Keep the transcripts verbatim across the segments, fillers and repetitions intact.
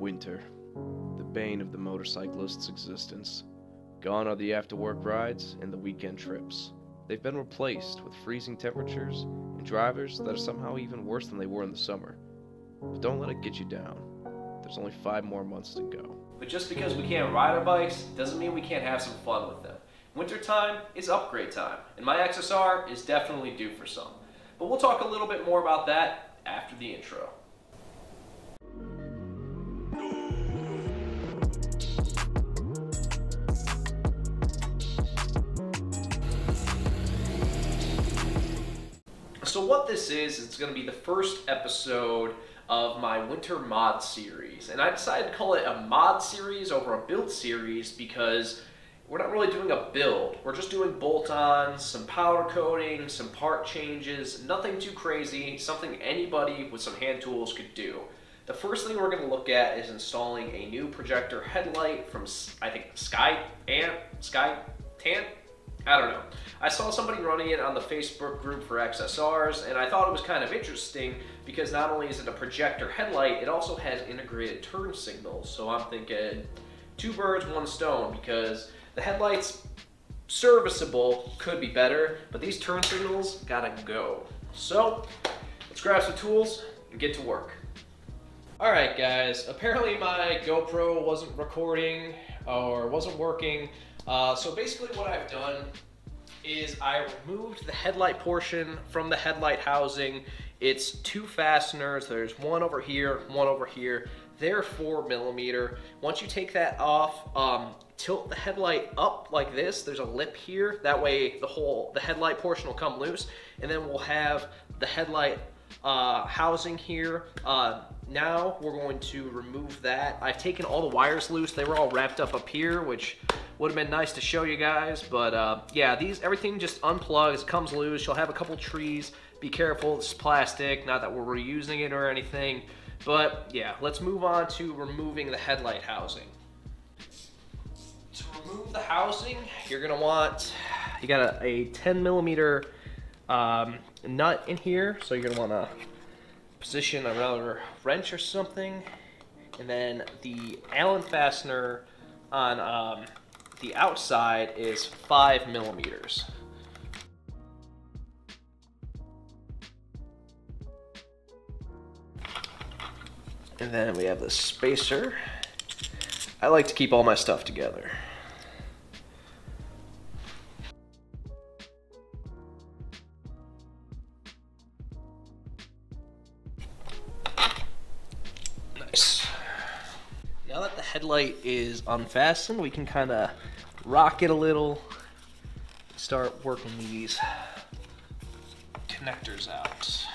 Winter, the bane of the motorcyclist's existence. Gone are the after-work rides and the weekend trips. They've been replaced with freezing temperatures and drivers that are somehow even worse than they were in the summer. But don't let it get you down. There's only five more months to go. But just because we can't ride our bikes doesn't mean we can't have some fun with them. Wintertime is upgrade time, and my X S R is definitely due for some. But we'll talk a little bit more about that after the intro. So what this is, it's going to be the first episode of my winter mod series, and I decided to call it a mod series over a build series because we're not really doing a build. We're just doing bolt-ons, some powder coating, some part changes, nothing too crazy, something anybody with some hand tools could do. The first thing we're going to look at is installing a new projector headlight from, I think, Sktyants, Sktyants? I don't know. I saw somebody running it on the Facebook group for X S Rs, and I thought it was kind of interesting because not only is it a projector headlight, it also has integrated turn signals. So I'm thinking two birds, one stone, because the headlight's serviceable, could be better, but these turn signals gotta go. So let's grab some tools and get to work. All right, guys, apparently my GoPro wasn't recording or wasn't working. Uh, so basically what I've done is I removed the headlight portion from the headlight housing. It's two fasteners. There's one over here, one over here. They're four millimeter. Once you take that off, um, tilt the headlight up like this. There's a lip here. That way the whole, the headlight portion will come loose, and then we'll have the headlight uh, housing here. Uh, now we're going to remove that. I've taken all the wires loose. They were all wrapped up up here, which would have been nice to show you guys, but uh, yeah, these, everything just unplugs, comes loose. You'll have a couple trees. Be careful, it's plastic, not that we're reusing it or anything, but yeah, let's move on to removing the headlight housing. To remove the housing, you're gonna want, you got a, a ten millimeter um, nut in here, so you're gonna wanna position another wrench or something, and then the Allen fastener on um, the outside is five millimeters. And then we have the spacer. I like to keep all my stuff together. Nice. Now that the headlight is unfastened, we can kind of rock it a little, start working these connectors out.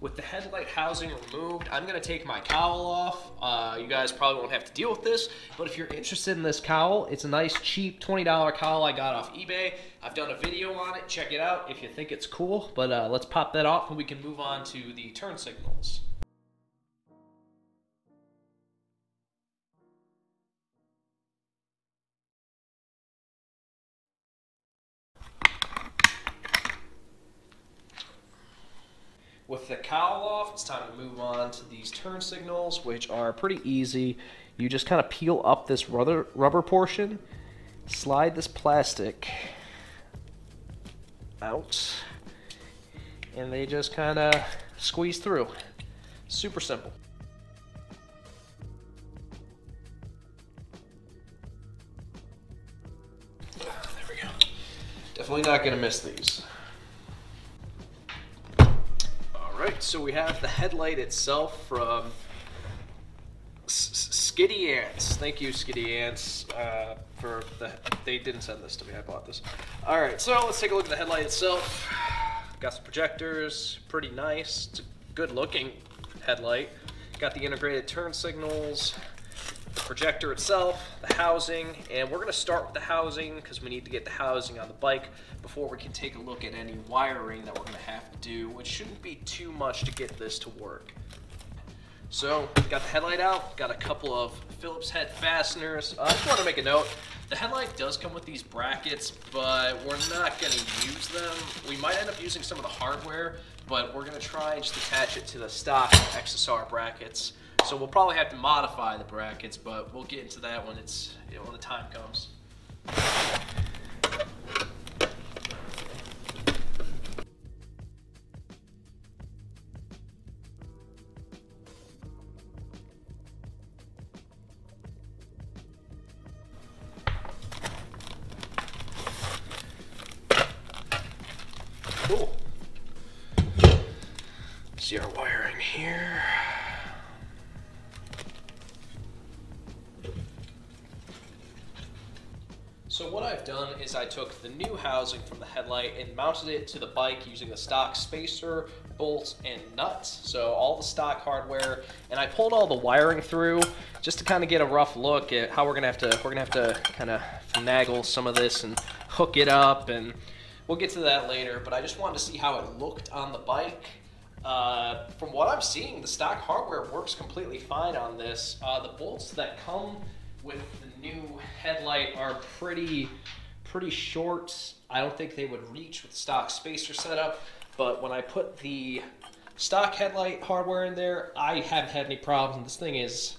With the headlight housing removed, I'm gonna take my cowl off. Uh, you guys probably won't have to deal with this, but if you're interested in this cowl, it's a nice cheap twenty dollar cowl I got off eBay. I've done a video on it, check it out if you think it's cool, but uh, let's pop that off and we can move on to the turn signals. With the cowl off, it's time to move on to these turn signals, which are pretty easy. You just kind of peel up this rubber, rubber portion, slide this plastic out, and they just kind of squeeze through. Super simple. There we go. Definitely not going to miss these. Right, so we have the headlight itself from Sktyants. Thank you, Sktyants, uh, for the, they didn't send this to me, I bought this. All right, so let's take a look at the headlight itself. Got some projectors, pretty nice. It's a good looking headlight. Got the integrated turn signals, the projector itself, the housing, and we're gonna start with the housing because we need to get the housing on the bike before we can take a look at any wiring that we're gonna have to do, which shouldn't be too much to get this to work. So got the headlight out, got a couple of Phillips head fasteners. Uh, I just want to make a note, the headlight does come with these brackets, but we're not going to use them. We might end up using some of the hardware, but we're going to try and just attach it to the stock X S R brackets. So we'll probably have to modify the brackets, but we'll get into that when it's, you know, when the time comes. Cool. See our wiring here. So what I've done is I took the new housing from the headlight and mounted it to the bike using the stock spacer, bolts, and nuts. So all the stock hardware, and I pulled all the wiring through just to kind of get a rough look at how we're gonna have to we're gonna have to kind of finagle some of this and hook it up, and we'll get to that later. But I just wanted to see how it looked on the bike. Uh, from what I'm seeing, the stock hardware works completely fine on this. Uh, the bolts that come with the new headlight are pretty pretty short. I don't think they would reach with stock spacer setup, but when I put the stock headlight hardware in there, I haven't had any problems. This thing is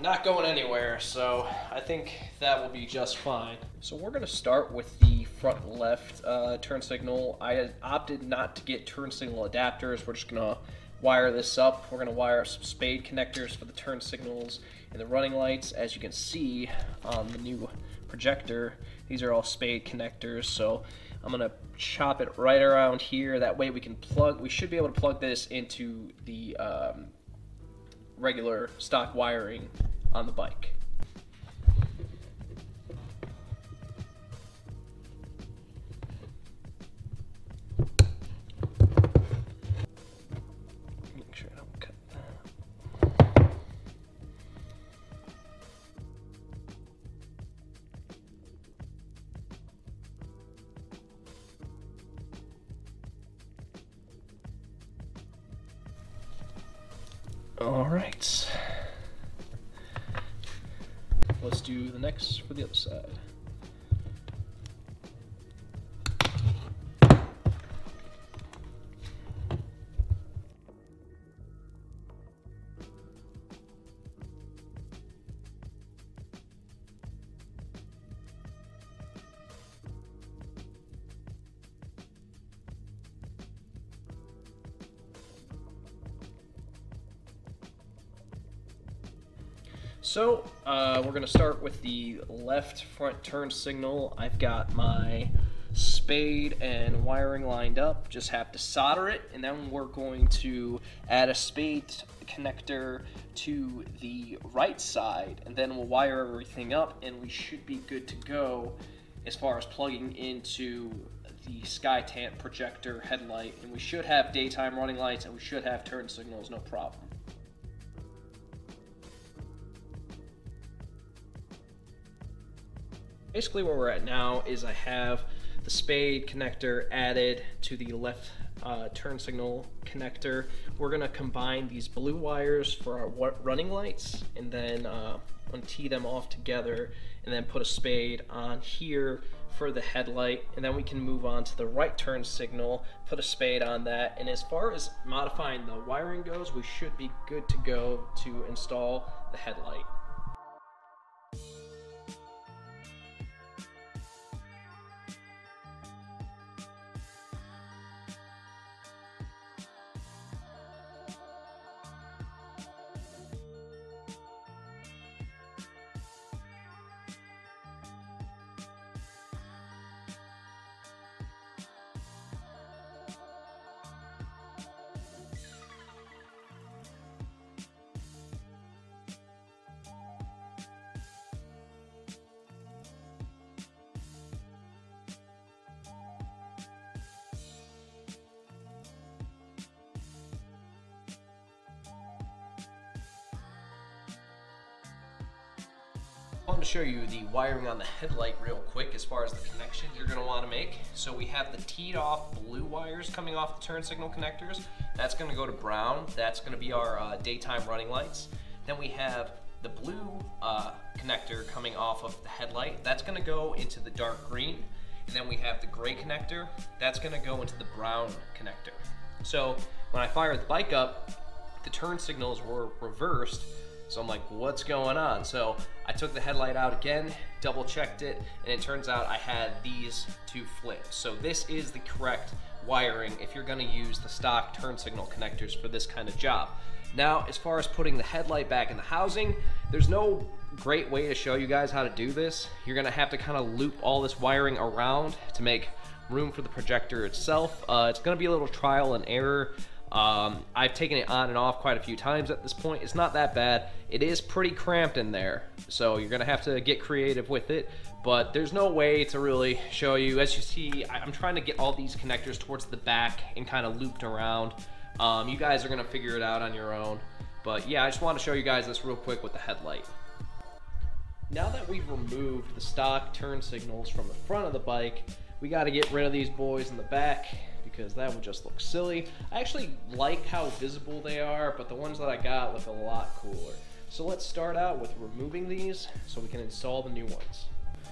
not going anywhere, so I think that will be just fine. So we're gonna start with the front left uh, turn signal. I had opted not to get turn signal adapters. We're just gonna wire this up. We're gonna wire some spade connectors for the turn signals and the running lights. As you can see on the new projector, these are all spade connectors, so I'm gonna chop it right around here. That way we can plug, we should be able to plug this into the um, regular stock wiring on the bike. All right, let's do the next for the other side. So uh, we're gonna start with the left front turn signal. I've got my spade and wiring lined up, just have to solder it, and then we're going to add a spade connector to the right side, and then we'll wire everything up and we should be good to go as far as plugging into the Sktyant projector headlight, and we should have daytime running lights and we should have turn signals, no problem. Basically where we're at now is I have the spade connector added to the left uh, turn signal connector. We're gonna combine these blue wires for our running lights and then uh, untee them off together and then put a spade on here for the headlight, and then we can move on to the right turn signal, put a spade on that, and as far as modifying the wiring goes, we should be good to go to install the headlight. I want to show you the wiring on the headlight real quick as far as the connections you're going to want to make. So we have the teed off blue wires coming off the turn signal connectors. That's gonna go to brown. That's gonna be our uh, daytime running lights. Then we have the blue uh, connector coming off of the headlight. That's gonna go into the dark green. And then we have the gray connector. That's gonna go into the brown connector. So when I fired the bike up, the turn signals were reversed. So I'm like, what's going on? So I took the headlight out again, double checked it, and it turns out I had these two flips. So this is the correct wiring if you're gonna use the stock turn signal connectors for this kind of job. Now, as far as putting the headlight back in the housing, there's no great way to show you guys how to do this. You're gonna have to kind of loop all this wiring around to make room for the projector itself. Uh, it's gonna be a little trial and error. Um, I've taken it on and off quite a few times at this point. It's not that bad. It is pretty cramped in there, so you're gonna have to get creative with it, but there's no way to really show you. As you see, I'm trying to get all these connectors towards the back and kind of looped around. Um, you guys are gonna figure it out on your own, but yeah, I just want to show you guys this real quick with the headlight. Now that we've removed the stock turn signals from the front of the bike, we got to get rid of these boys in the back, because that would just look silly. I actually like how visible they are, but the ones that I got look a lot cooler. So let's start out with removing these so we can install the new ones.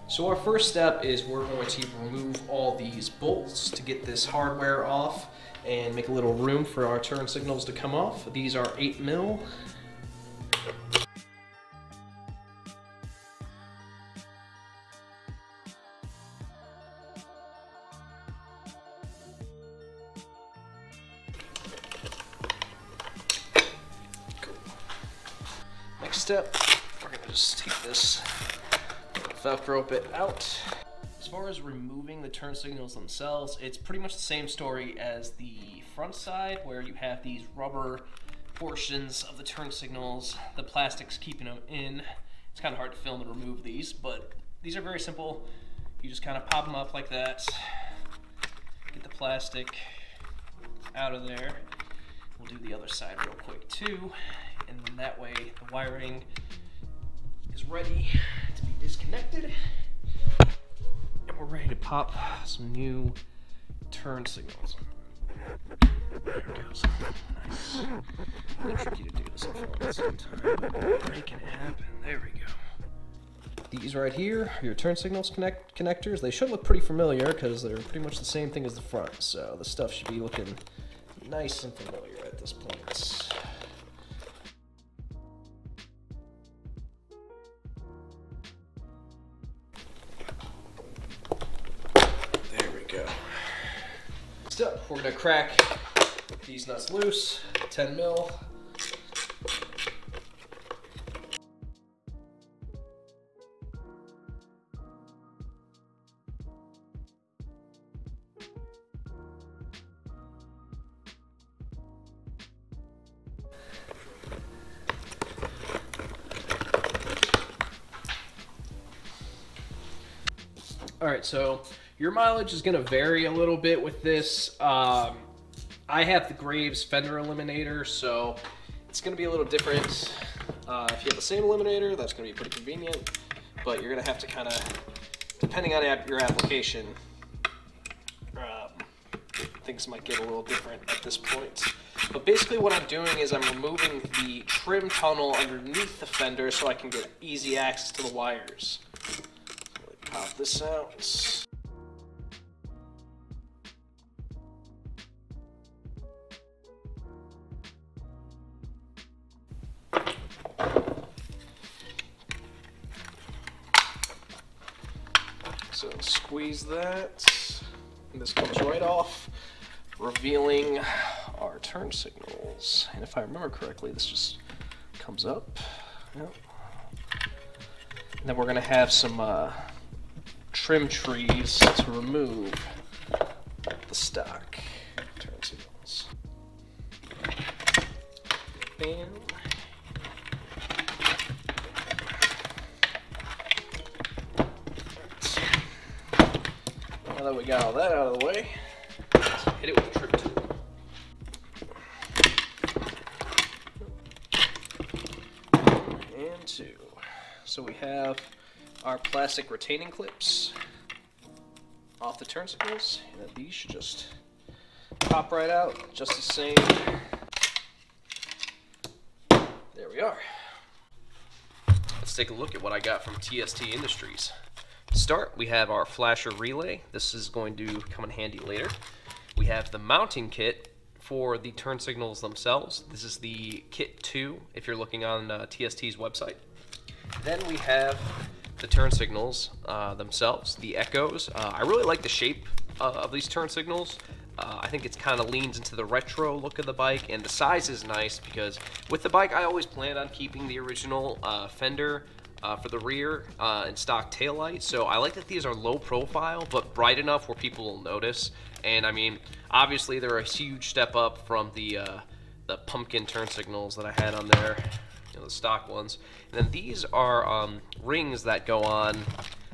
So our first step is we're going to remove all these bolts to get this hardware off and make a little room for our turn signals to come off. These are eight mil. Next step, we're gonna just take this Velcro bit out. As far as removing the turn signals themselves, it's pretty much the same story as the front side, where you have these rubber portions of the turn signals, the plastic's keeping them in. It's kind of hard to film and remove these, but these are very simple. You just kind of pop them up like that, get the plastic out of there. We'll do the other side real quick too, and then that way the wiring is ready to be disconnected and we're ready to pop some new turn signals. There it goes. Nice. It's tricky to do this at the same time. Break it happen. There we go. These right here are your turn signals connect connectors. They should look pretty familiar because they're pretty much the same thing as the front, so the stuff should be looking nice and familiar at this point. There we go. Next up, we're gonna crack these nuts loose, ten mil. All right, so your mileage is gonna vary a little bit with this. Um, I have the Graves Fender Eliminator, so it's gonna be a little different. Uh, if you have the same eliminator, that's gonna be pretty convenient, but you're gonna have to kinda, depending on your application, um, things might get a little different at this point. But basically what I'm doing is I'm removing the trim tunnel underneath the fender so I can get easy access to the wires. Pop this out. So squeeze that, and this comes right off, revealing our turn signals. And if I remember correctly, this just comes up. Yep. And then we're gonna have some uh, trim trees to remove the stock turn signals. Bam. Now that we got all that out of the way, let's hit it with a trim tool. And two. So we have our plastic retaining clips off the turn signals, and these should just pop right out just the same. There we are. Let's take a look at what I got from T S T Industries. To start, we have our flasher relay. This is going to come in handy later. We have the mounting kit for the turn signals themselves. This is the kit two if you're looking on uh, T S T's website. Then we have the turn signals uh, themselves, the Echoes. Uh, I really like the shape uh, of these turn signals. Uh, I think it's kind of leans into the retro look of the bike, and the size is nice because with the bike I always planned on keeping the original uh, fender uh, for the rear uh, and stock taillight. So I like that these are low profile but bright enough where people will notice. And I mean, obviously they're a huge step up from the uh, the pumpkin turn signals that I had on there, you know, the stock ones. And then these are um, rings that go on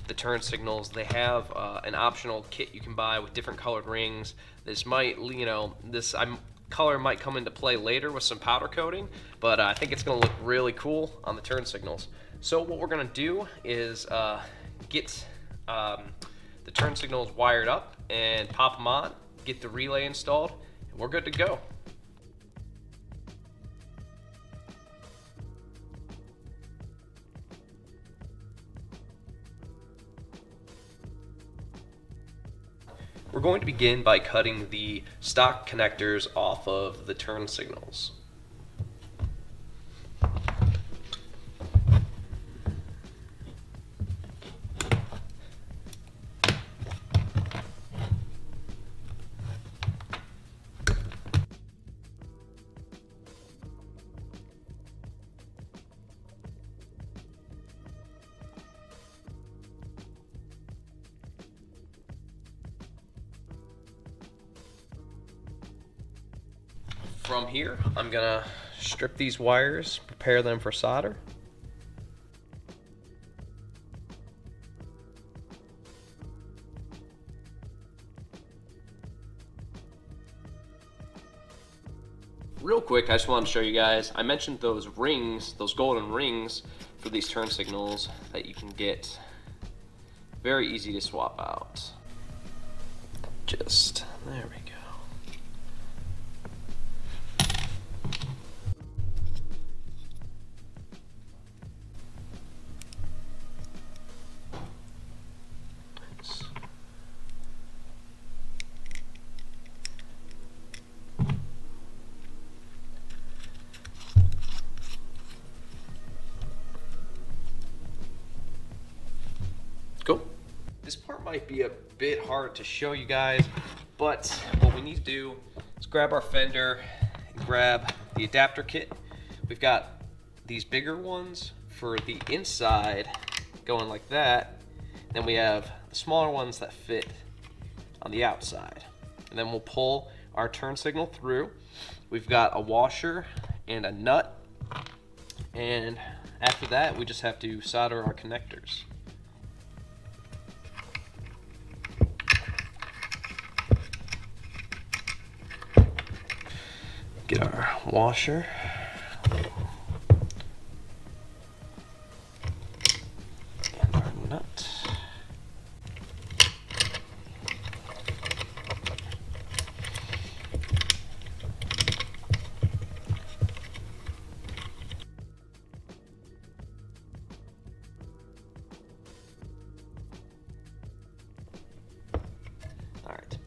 the turn signals. They have uh, an optional kit you can buy with different colored rings. This might, you know, this I'm, color might come into play later with some powder coating, but uh, I think it's gonna look really cool on the turn signals. So what we're gonna do is uh, get um, the turn signals wired up and pop them on, get the relay installed, and we're good to go. We're going to begin by cutting the stock connectors off of the turn signals. From here, I'm gonna strip these wires, prepare them for solder. Real quick, I just wanted to show you guys, I mentioned those rings, those golden rings for these turn signals that you can get. Very easy to swap out. Just, there we go. This part might be a bit hard to show you guys, but what we need to do is grab our fender and grab the adapter kit. We've got these bigger ones for the inside going like that. Then we have the smaller ones that fit on the outside. And then we'll pull our turn signal through. We've got a washer and a nut. And after that, we just have to solder our connectors. Get our washer. And our nut.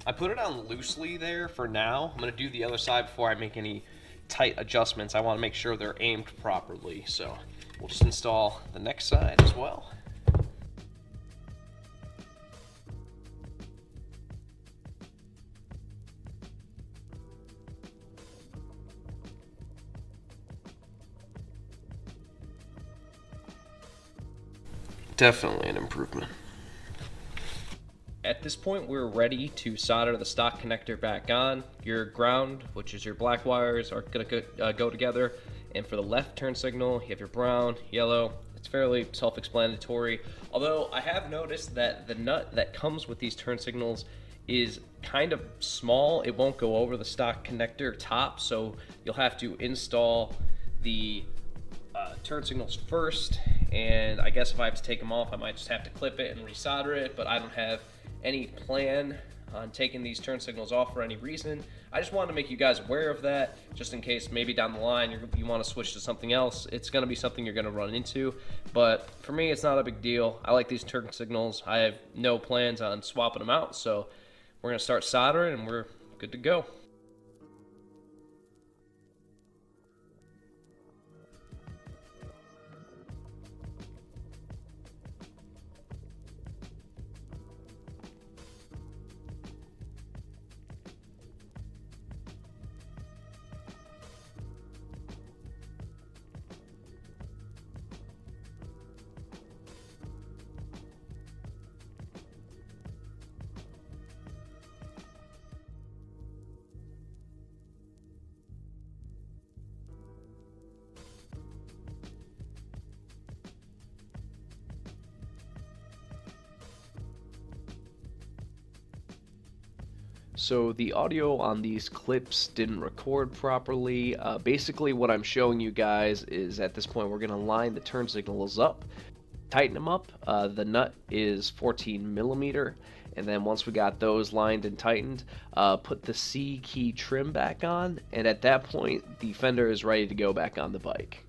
I put it on loosely there for now. I'm gonna do the other side before I make any tight adjustments. I wanna make sure they're aimed properly. So we'll just install the next side as well. Definitely an improvement. At this point, we're ready to solder the stock connector back on. Your ground, which is your black wires, are going to go, uh, go together. And for the left turn signal, you have your brown, yellow. It's fairly self-explanatory. Although I have noticed that the nut that comes with these turn signals is kind of small. It won't go over the stock connector top, so you'll have to install the uh, turn signals first. And I guess if I have to take them off, I might just have to clip it and resolder it, but I don't have any plan on taking these turn signals off for any reason. I just wanted to make you guys aware of that, just in case maybe down the line you're, you want to switch to something else. It's going to be something you're going to run into, but for me, it's not a big deal. I like these turn signals. I have no plans on swapping them out, so we're going to start soldering and we're good to go. So the audio on these clips didn't record properly. Uh, basically what I'm showing you guys is at this point we're going to line the turn signals up, tighten them up. Uh, the nut is fourteen millimeter, and then once we got those lined and tightened, uh, put the C key trim back on, and at that point the fender is ready to go back on the bike.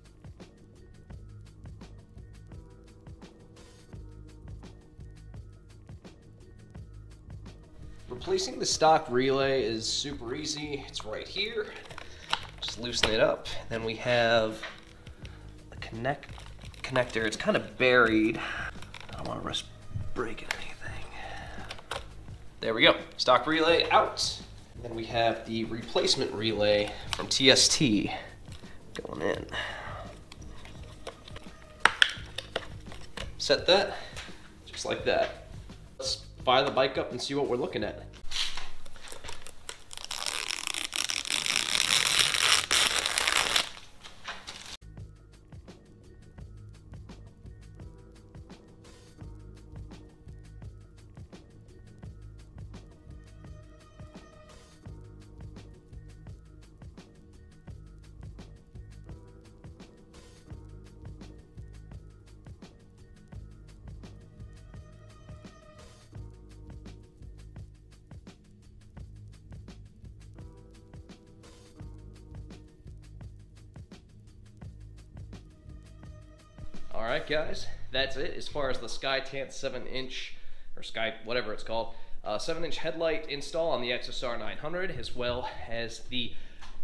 Replacing the stock relay is super easy. It's right here. Just loosen it up. Then we have the connect connector. It's kind of buried. I don't want to risk breaking anything. There we go. Stock relay out. And then we have the replacement relay from T S T going in. Set that just like that. Let's fire the bike up and see what we're looking at. All right, guys, that's it as far as the Sktyants seven inch, or Sky, whatever it's called, uh, seven inch headlight install on the X S R nine hundred, as well as the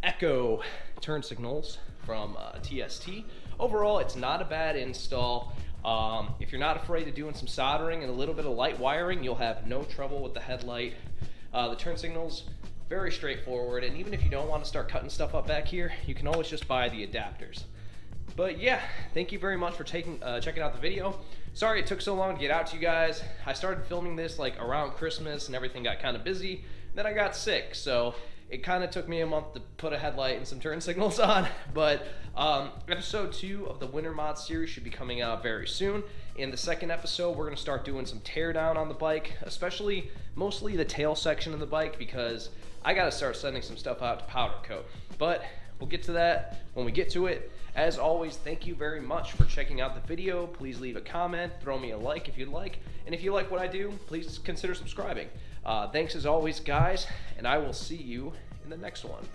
Echo turn signals from uh, T S T. Overall, it's not a bad install. Um, if you're not afraid of doing some soldering and a little bit of light wiring, you'll have no trouble with the headlight. Uh, the turn signals, very straightforward, and even if you don't want to start cutting stuff up back here, you can always just buy the adapters. But yeah, thank you very much for taking uh, checking out the video. Sorry it took so long to get out to you guys. I started filming this like around Christmas and everything got kind of busy. And then I got sick, so it kind of took me a month to put a headlight and some turn signals on. But um, episode two of the Winter Mod series should be coming out very soon. In the second episode, we're gonna start doing some teardown on the bike, especially mostly the tail section of the bike, because I gotta start sending some stuff out to powder coat. But we'll get to that when we get to it. As always, thank you very much for checking out the video. Please leave a comment, throw me a like if you'd like, and if you like what I do, please consider subscribing. Uh, thanks as always, guys, and I will see you in the next one.